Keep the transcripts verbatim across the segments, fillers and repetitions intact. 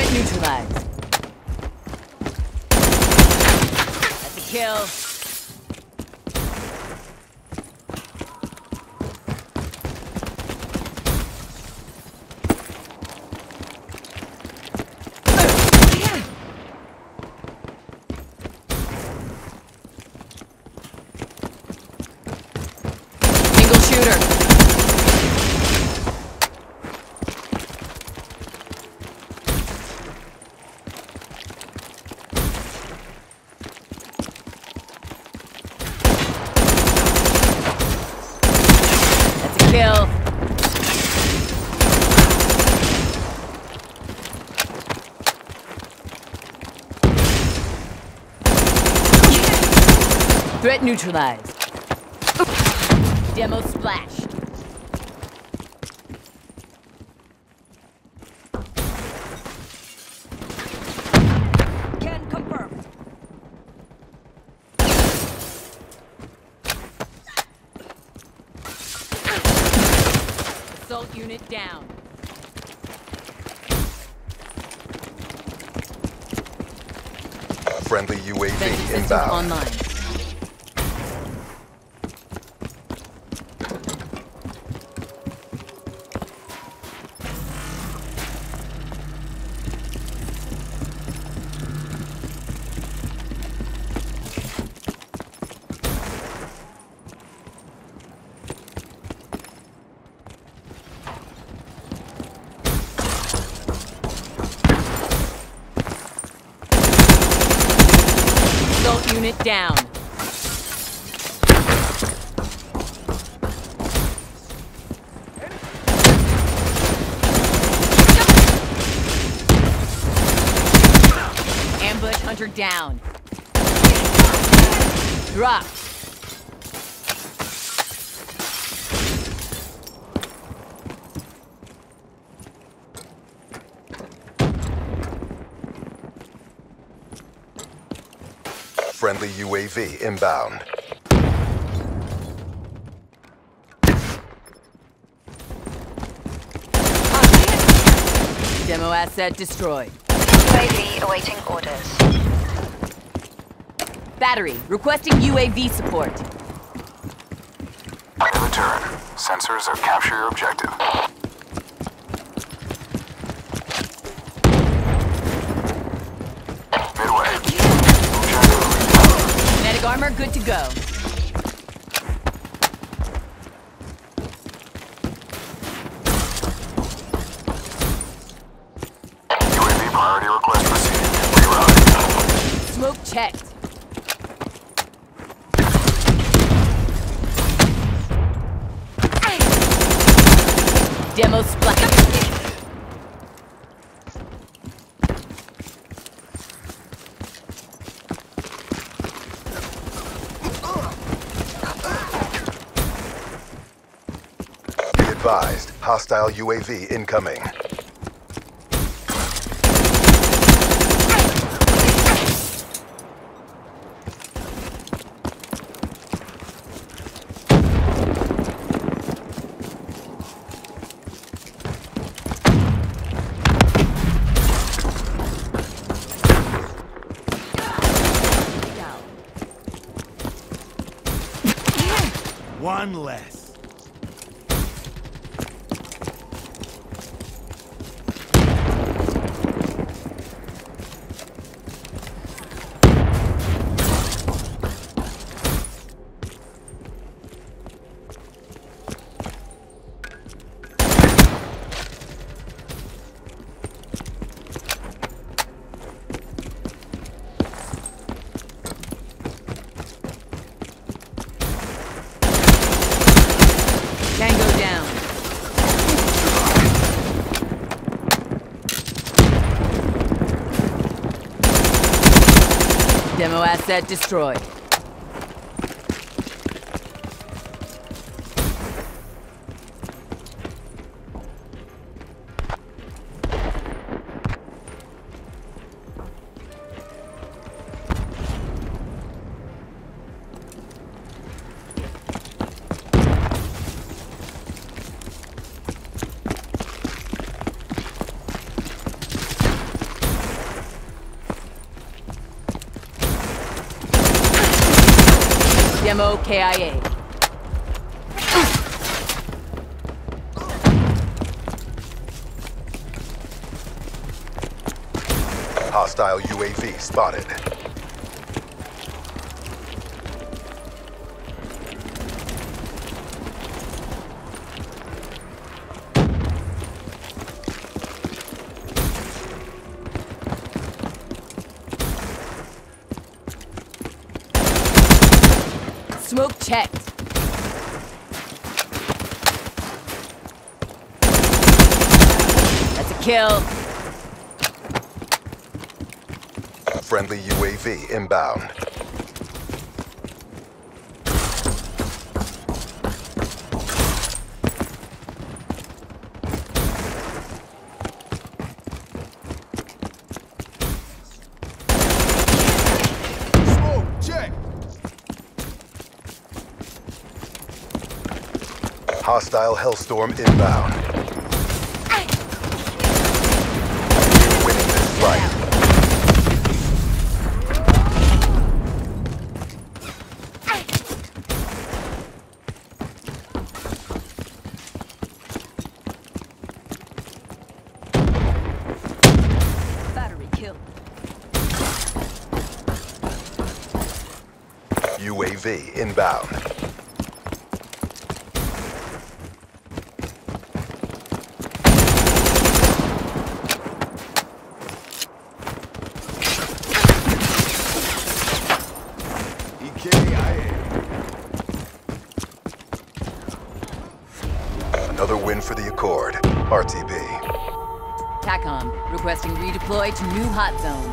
Threat neutralized. That's a kill. Single shooter. Kill. Threat neutralized. Demo splashed. Can confirm. Assault unit down. Friendly U A V inbound. Online. Unit down. Ambush hunter down. Drop. Friendly U A V inbound. Demo asset destroyed. U A V awaiting orders. Battery requesting U A V support. Return. Sensors are capture your objective. Armor good to go. U A V priority request received. Rerouting. Smoke checked. Aye. Demo splat. advised, hostile U A V incoming. One less. Demo asset destroyed. Demo K I A. Hostile U A V spotted. Smoke checked. That's a kill. Friendly U A V inbound. Hostile Hellstorm inbound. You're winning this fight. Battery kill. U A V inbound. Another win for the Accord, R T B. TACOM, requesting redeploy to new hot zone.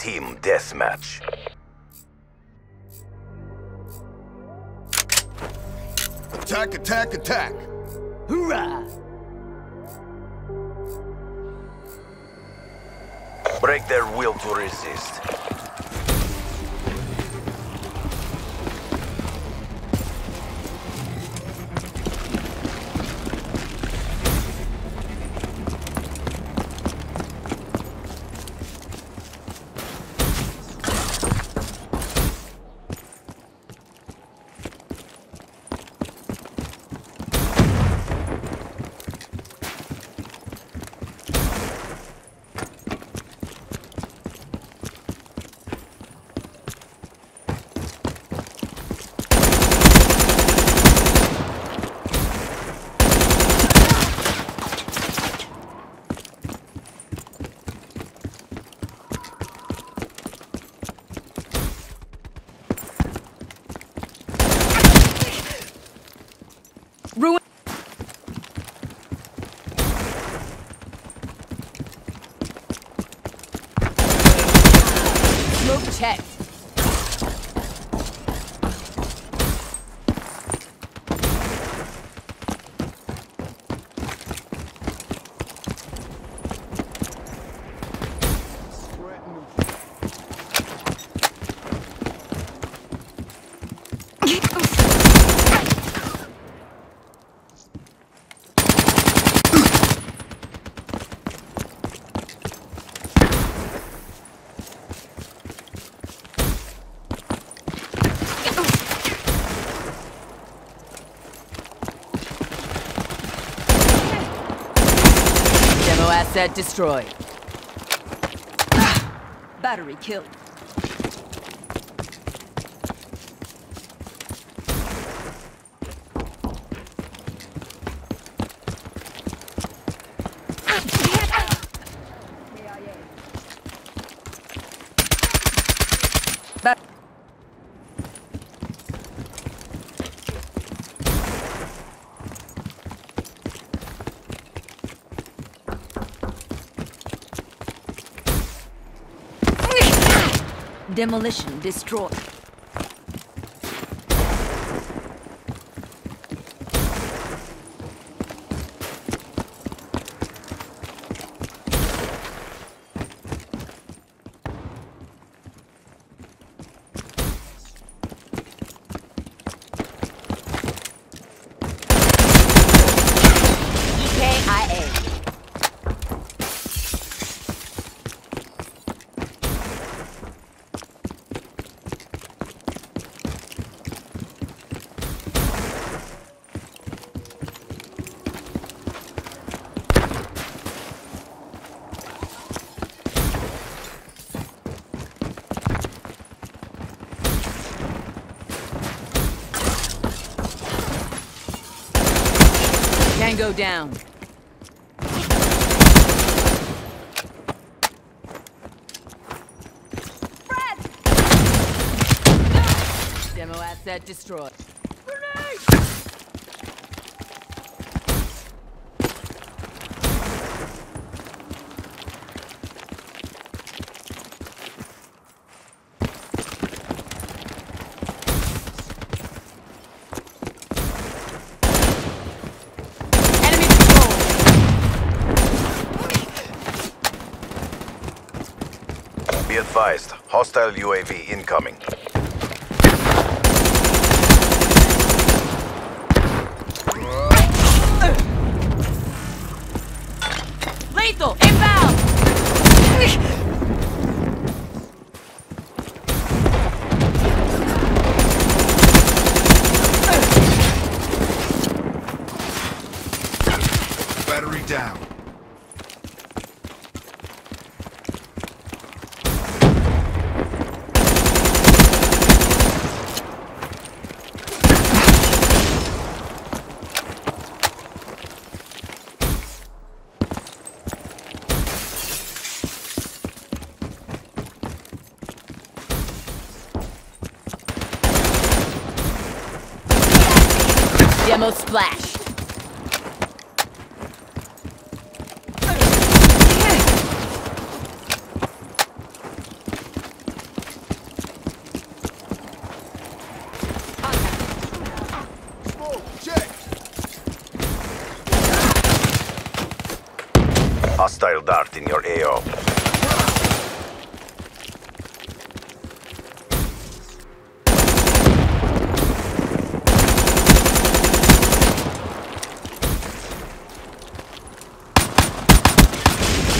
Team deathmatch. Attack, attack, attack! Hoorah! Break their will to resist. asset destroyed. Battery killed. Demolition destroyed. Go down. Fred! Demo asset destroyed. Be advised, hostile U A V incoming. Lethal, inbound! Battery down. Demo splash. Smoke, check. Hostile dart in your A O.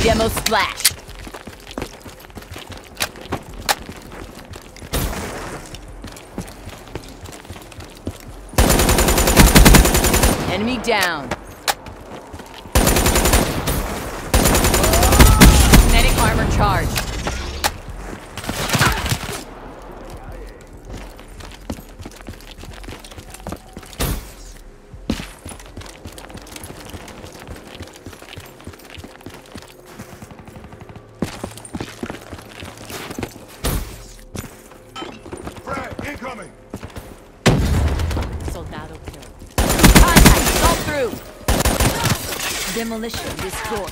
Demo splash. Enemy down. Kinetic armor charged. Demolition destroyed.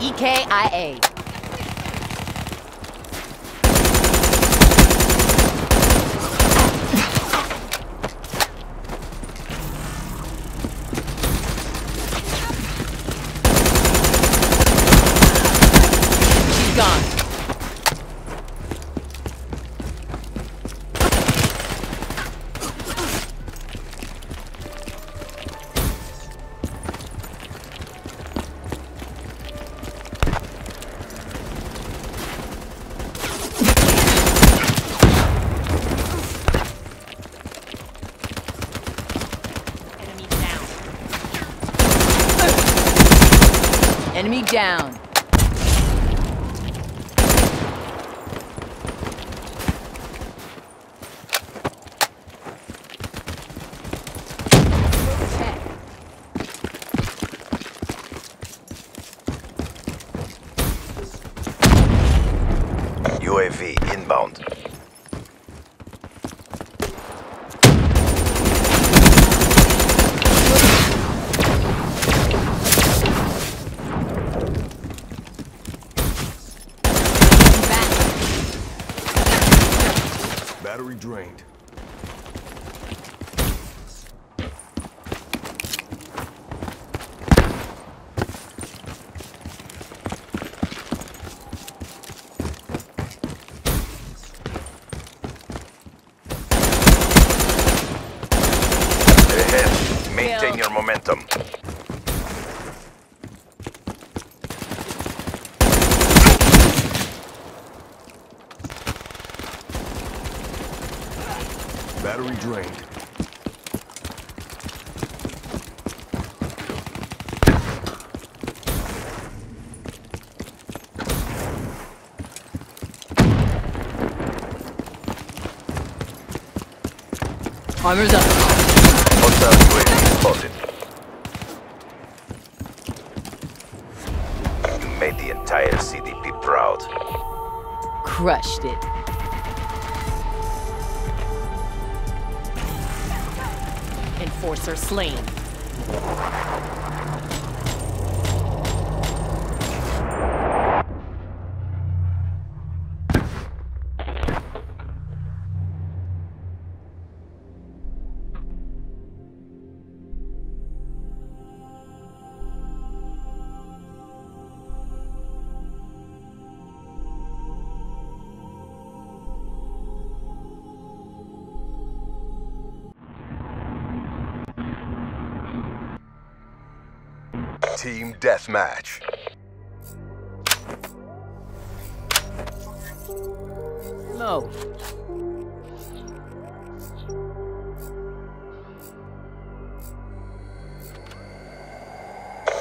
E K I A. Enemy down. U A V inbound. Battery drained. Maintain your momentum. Battery drained. Armor's up. Hostile U A V spotted. You made the entire C D P proud. Crushed it. Enforcer slain. Team Deathmatch. No.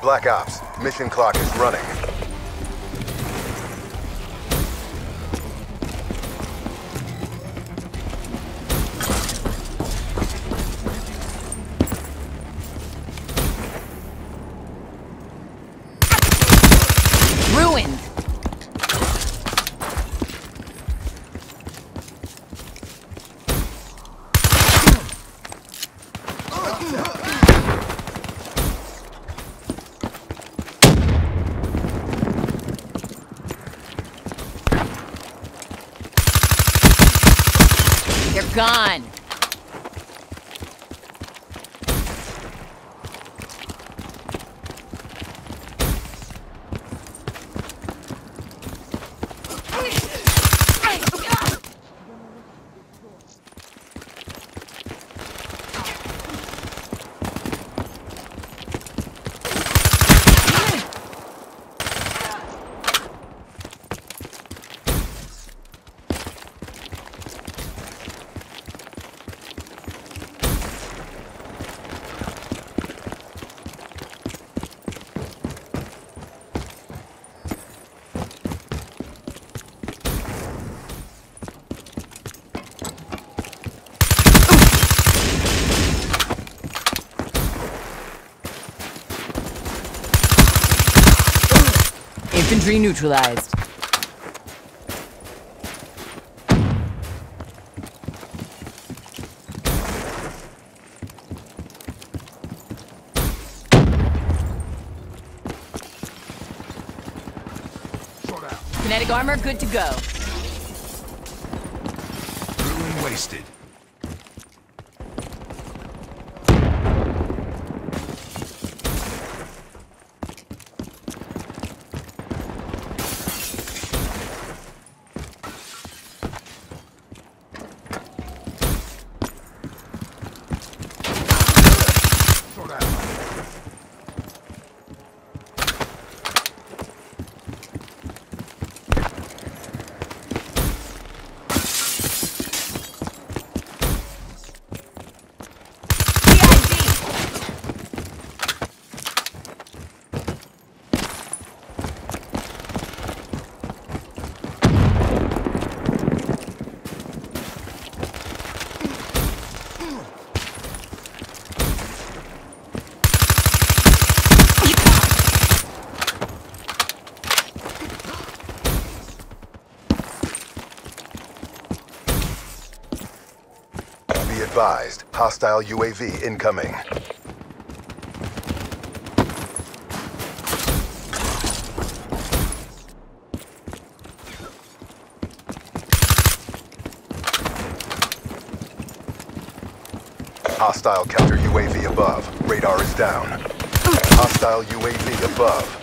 Black Ops, mission clock is running. Ruin. They're gone. Infantry neutralized. Kinetic armor good to go. Ruin wasted. advised, hostile U A V incoming. Hostile counter U A V above. Radar is down. Hostile U A V above.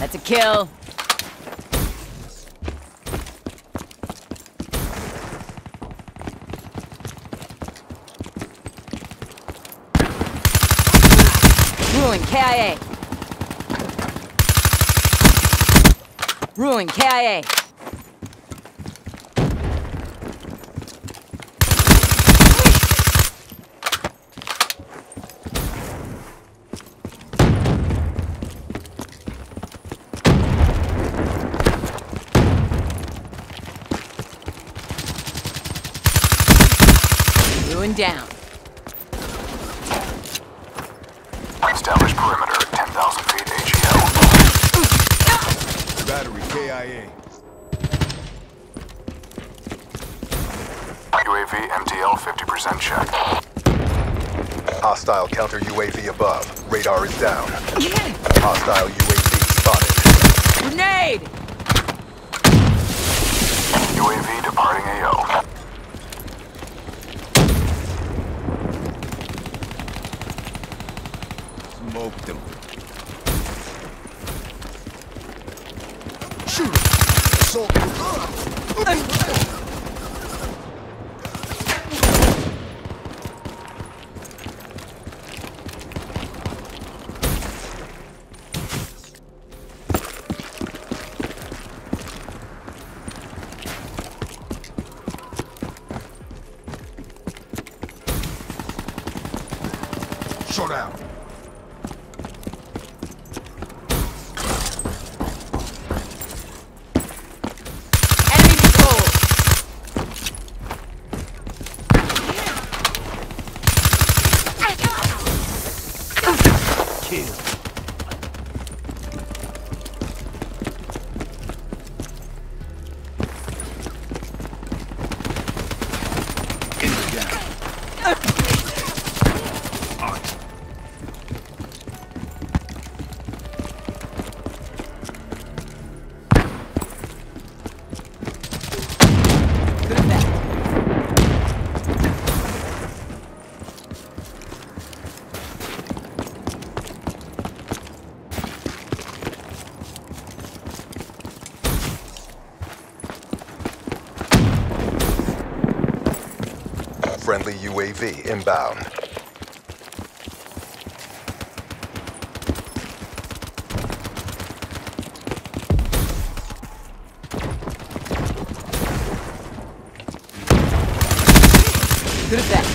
That's a kill. Ruin K I A. Ruin K I A. Down. Establish perimeter at ten thousand feet H E L. Battery K I A. U A V M T L fifty percent check. Hostile counter U A V above. Radar is down. Hostile U A V spotted. Grenade! U A V departing A O. Smoked them. Shoot! Assault! Shut down! Friendly U A V inbound. Good effect.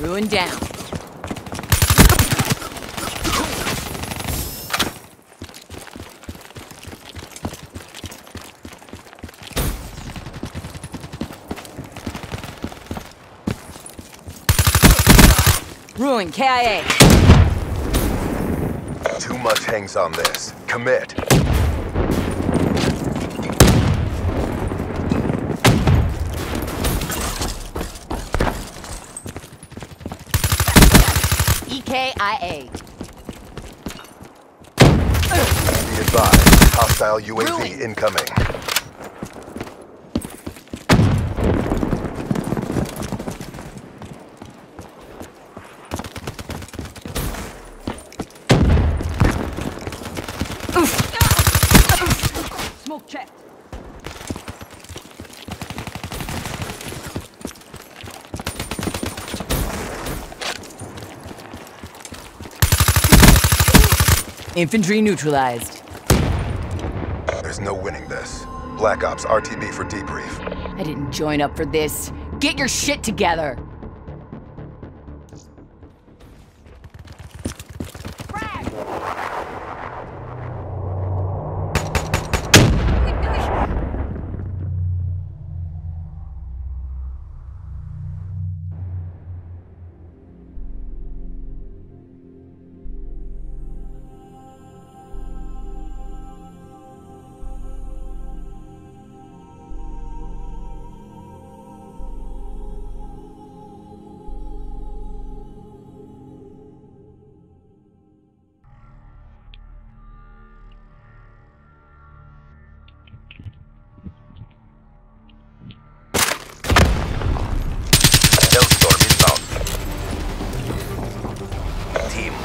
Ruin down. Ruin K I A. Too much hangs on this. Commit. K I A. Be advised, hostile U A V Ruin. Incoming. Oof. Oof. Smoke check. Infantry neutralized. There's no winning this. Black Ops R T B for debrief. I didn't join up for this. Get your shit together!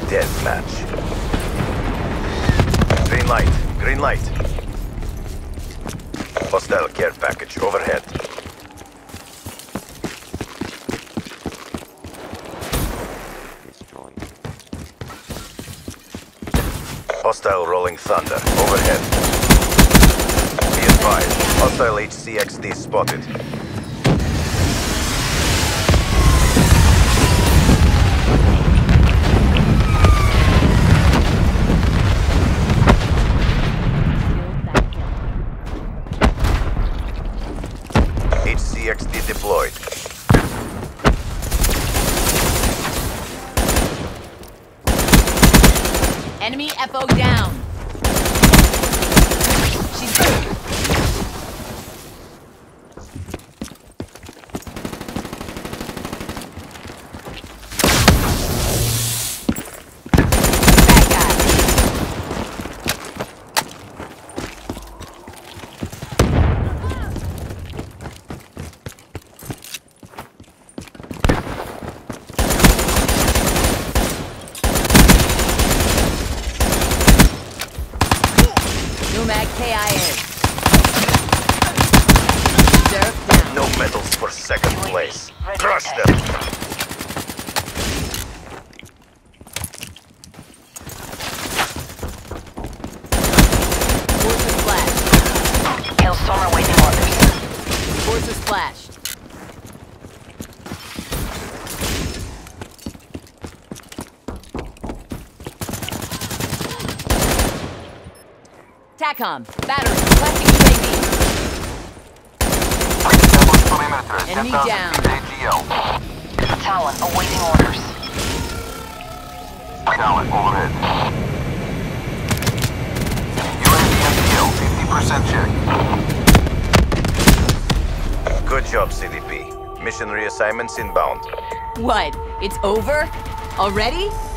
Deathmatch. Green light. Green light. Hostile care package overhead. Destroyed. Hostile rolling thunder overhead. Be advised. Hostile H C X D spotted. H C X D deployed. Enemy F O down. She's K I A. No medals for second place. Crush them. Forces flashed. Hellstorm awaiting orders. Forces flashed. TACOM, battery, collecting U A V. Enemy down. Talon, awaiting orders. Talon, overhead. U A V M T L, fifty percent check. Good job, C D P. Mission reassignments inbound. What? It's over? Already?